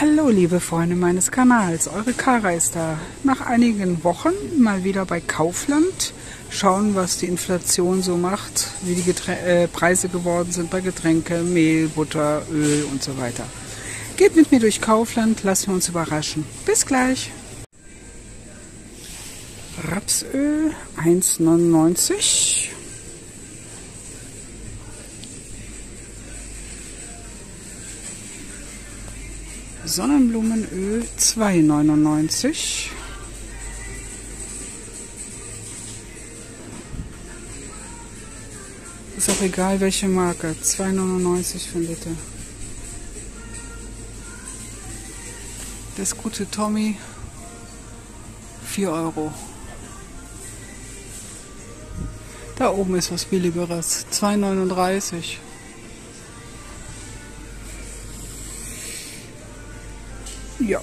Hallo liebe Freunde meines Kanals, eure Kara ist da. Nach einigen Wochen mal wieder bei Kaufland. Schauen, was die Inflation so macht, wie die Preise geworden sind bei Getränke, Mehl, Butter, Öl und so weiter. Geht mit mir durch Kaufland, lassen wir uns überraschen. Bis gleich! Rapsöl 1,99. Sonnenblumenöl 2,99. Ist auch egal welche Marke, 2,99 für einen Liter. Das gute Tommy 4 Euro. Da oben ist was billigeres, 2,39. Ja.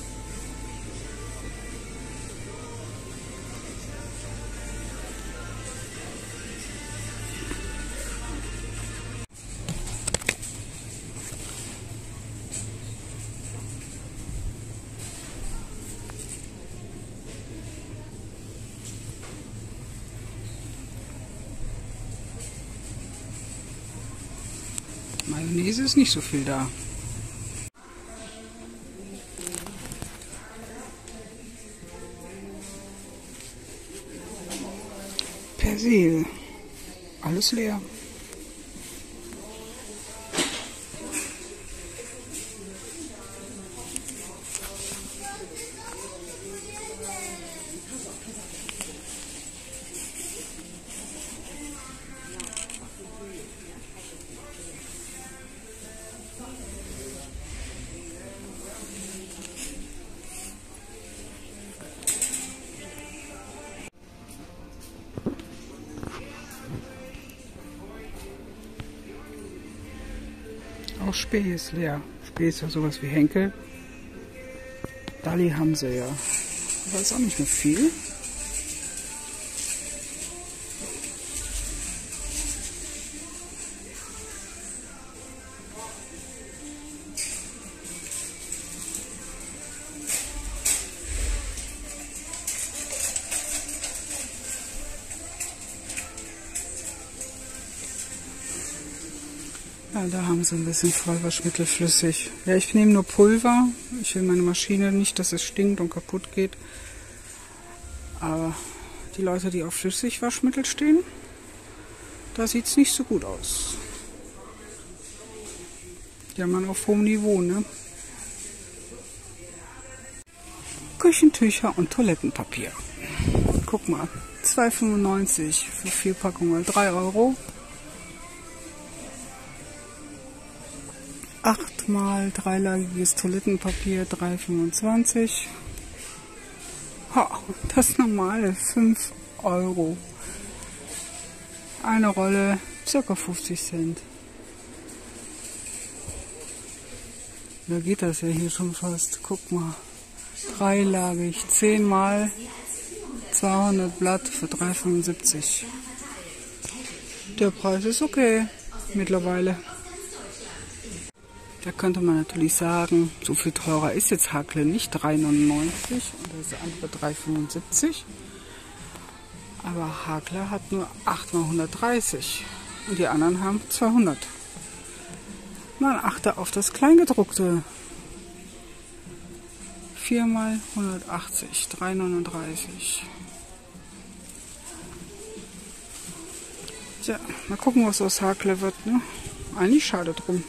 Mayonnaise ist nicht so viel da. Persil. Alles leer. Auch Spee ist leer. Spee ist ja sowas wie Henkel. Dalli haben sie ja. Aber ist auch nicht mehr viel. Ja, da haben sie ein bisschen Vollwaschmittel flüssig. Ja, ich nehme nur Pulver. Ich will meine Maschine nicht, dass es stinkt und kaputt geht. Aber die Leute, die auf Flüssigwaschmittel stehen, da sieht es nicht so gut aus. Ja, man auf hohem Niveau, ne? Küchentücher und Toilettenpapier. Guck mal, 2,95 für 4 Packungen, 3 Euro. 8 mal dreilagiges Toilettenpapier, 3,25. Das normale 5 Euro. Eine Rolle, ca. 50 Cent. Da geht das ja hier schon fast. Guck mal. Dreilagig, 10 mal 200 Blatt für 3,75. Der Preis ist okay mittlerweile. Da könnte man natürlich sagen, so viel teurer ist jetzt Hakle nicht, 3,99 und das andere 3,75. Aber Hakle hat nur 8 mal 130 und die anderen haben 200. Man achte auf das Kleingedruckte. 4 mal 180, 3,39. Tja, mal gucken, was aus Hakle wird, ne? Eigentlich schade drum.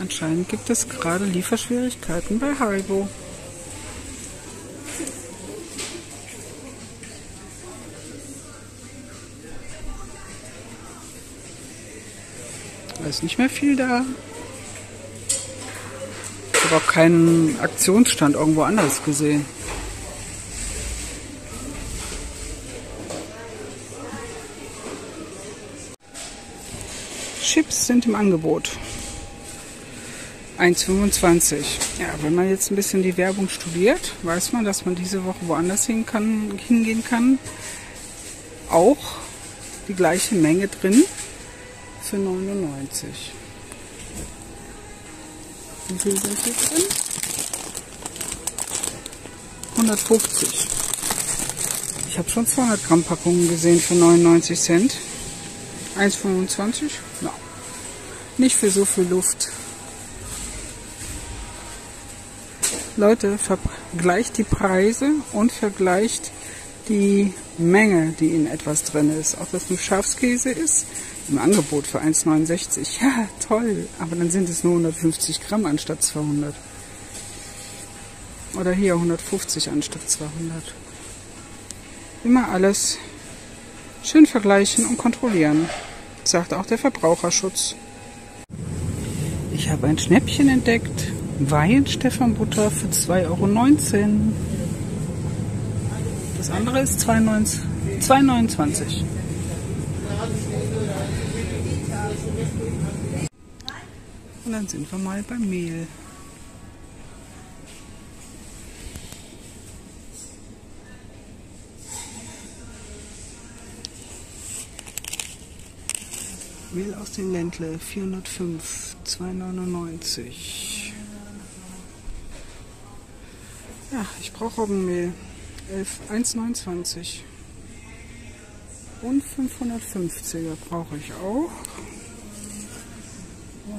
Anscheinend gibt es gerade Lieferschwierigkeiten bei Haribo. Da ist nicht mehr viel da. Ich habe auch keinen Aktionsstand irgendwo anders gesehen. Chips sind im Angebot. 1,25. Ja, wenn man jetzt ein bisschen die Werbung studiert, weiß man, dass man diese Woche woanders hingehen kann. Auch die gleiche Menge drin für 99. Riegel hier drin. 150. Ich habe schon 200 Gramm Packungen gesehen für 99 Cent. 1,25? Ja. Nicht für so viel Luft. Leute, vergleicht die Preise und vergleicht die Menge, die in etwas drin ist. Auch das nur Schafskäse ist, im Angebot für 1,69. Ja, toll. Aber dann sind es nur 150 Gramm anstatt 200. Oder hier 150 anstatt 200. Immer alles schön vergleichen und kontrollieren, sagt auch der Verbraucherschutz. Ich habe ein Schnäppchen entdeckt. Weihenstephanbutter für 2,19 Euro. Das andere ist 2,29 €. Und dann sind wir mal beim Mehl. Mehl aus den Ländle, 405, 2,99 €. Ja, ich brauche Roggenmehl, 1,29 €. Und 550er brauche ich auch.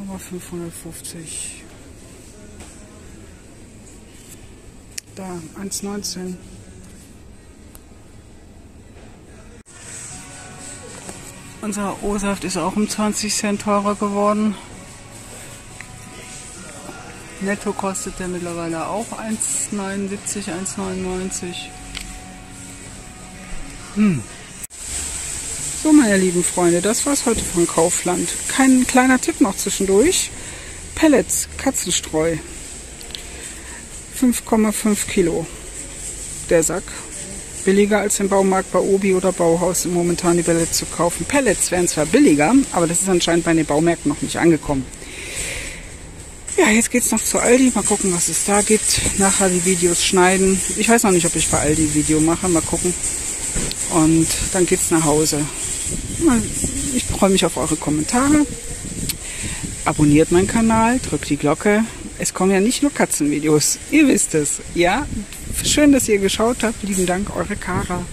Aber 550. Da, 1,19 €. Unser O-Saft ist auch um 20 Cent teurer geworden. Netto kostet der mittlerweile auch 1,79 €, 1,99 €. So, meine lieben Freunde, das war's heute von Kaufland. Kein kleiner Tipp noch zwischendurch. Pellets, Katzenstreu. 5,5 Kilo. Der Sack. Billiger als im Baumarkt bei Obi oder Bauhaus momentan die Pellets zu kaufen. Pellets wären zwar billiger, aber das ist anscheinend bei den Baumärkten noch nicht angekommen. Ja, jetzt geht's noch zu Aldi. Mal gucken, was es da gibt. Nachher die Videos schneiden. Ich weiß noch nicht, ob ich bei Aldi ein Video mache. Mal gucken. Und dann geht's nach Hause. Ich freue mich auf eure Kommentare. Abonniert meinen Kanal, drückt die Glocke. Es kommen ja nicht nur Katzenvideos. Ihr wisst es, ja? Schön, dass ihr geschaut habt. Lieben Dank, eure Kara.